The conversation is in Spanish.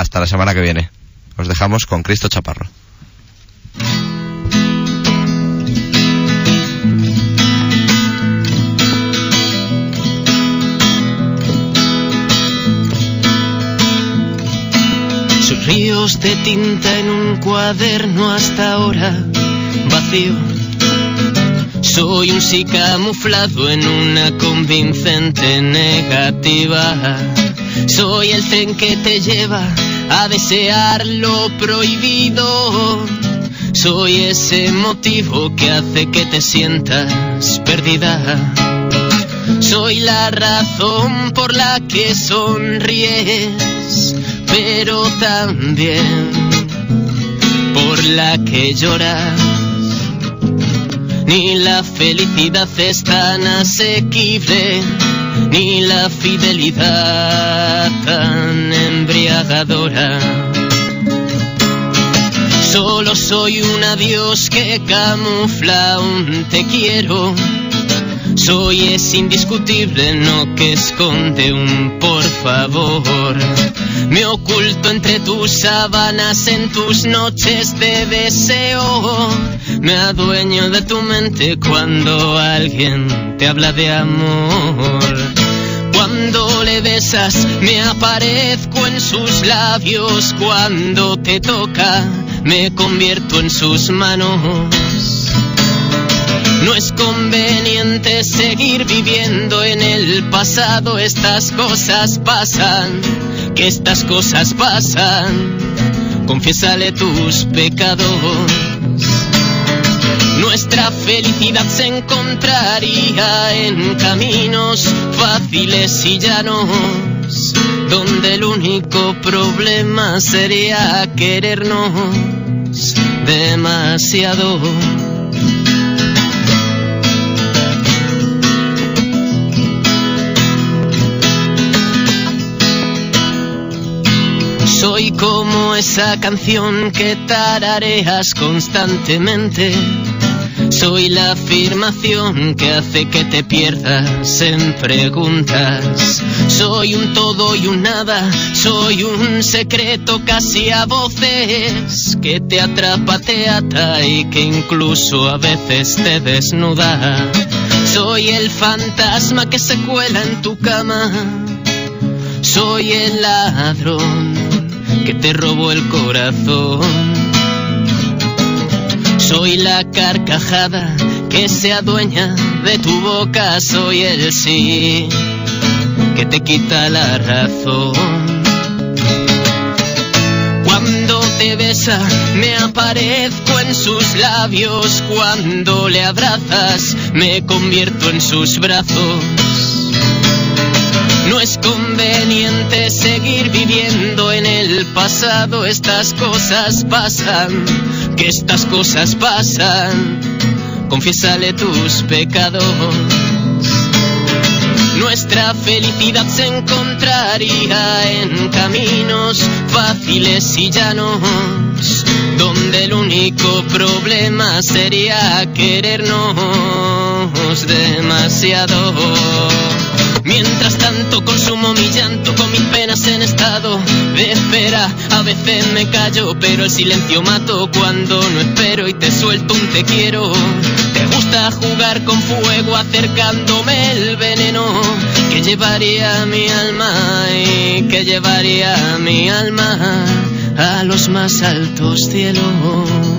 hasta la semana que viene. Os dejamos con Cristo Chaparro. Sus ríos de tinta en un cuaderno hasta ahora vacío. Soy un sí camuflado en una convincente negativa. Soy el tren que te lleva a desear lo prohibido. Soy ese motivo que hace que te sientas perdida. Soy la razón por la que sonríes, pero también por la que lloras. Ni la felicidad es tan asequible, ni la fidelidad tan embriagadora. Solo soy un adiós que camufla un te quiero. Soy es indiscutible, no que esconde un por favor. Me oculto entre tus sábanas en tus noches de deseo. Me adueño de tu mente cuando alguien te habla de amor. Cuando le besas me aparezco en sus labios. Cuando te toca me convierto en sus manos. No es conveniente seguir viviendo en el pasado. Estas cosas pasan, que estas cosas pasan. Confiésale tus pecados. Nuestra felicidad se encontraría en caminos fáciles y llanos, donde el único problema sería querernos demasiado. Soy como esa canción que tarareas constantemente. Soy la afirmación que hace que te pierdas en preguntas. Soy un todo y un nada, soy un secreto casi a voces, que te atrapa, te ata y que incluso a veces te desnuda. Soy el fantasma que se cuela en tu cama. Soy el ladrón que te robó el corazón. Soy la carcajada que se adueña de tu boca. Soy el sí que te quita la razón. Cuando te besa me aparezco en sus labios. Cuando le abrazas me convierto en sus brazos. No es conveniente seguir viviendo en el pasado. Estas cosas pasan, que estas cosas pasan. Confiésale tus pecados. Nuestra felicidad se encontraría en caminos fáciles y llanos, donde el único problema sería querernos demasiado. Mientras tanto consumo mi llanto con mis penas en estado de espera. A veces me callo pero el silencio mato. Cuando no espero y te suelto un te quiero. Te gusta jugar con fuego acercándome el veneno que llevaría mi alma y que llevaría mi alma a los más altos cielos.